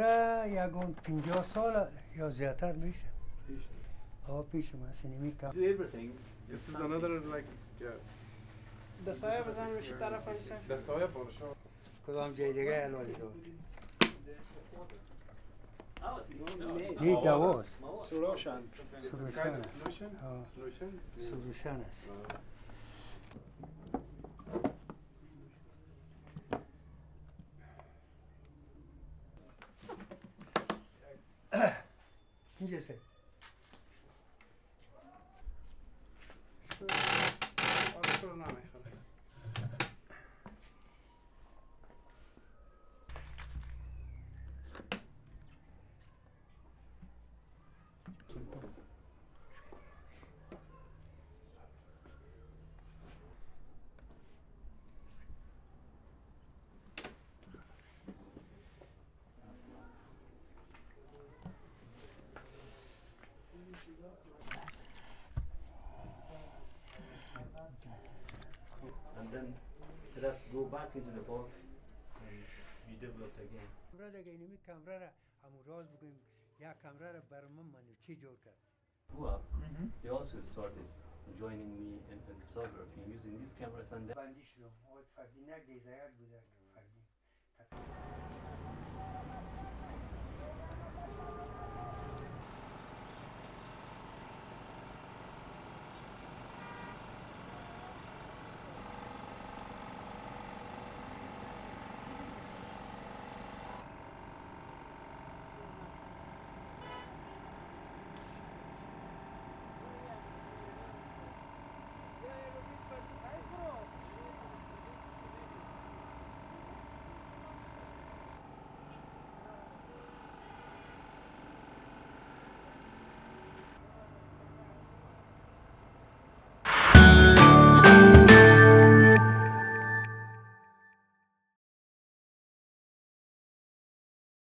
یک 50 سال یا زیادتر میشه. پیش ما سینمی کار. This is another like دسایه بزنیم روشی طرف هایشه. دسایه بارشا. کدام جای دیگه علاج داد. Need the what? Solution. Solution. Yes. And then let us go back into the box and we develop again. They also started joining me in photography using these cameras and then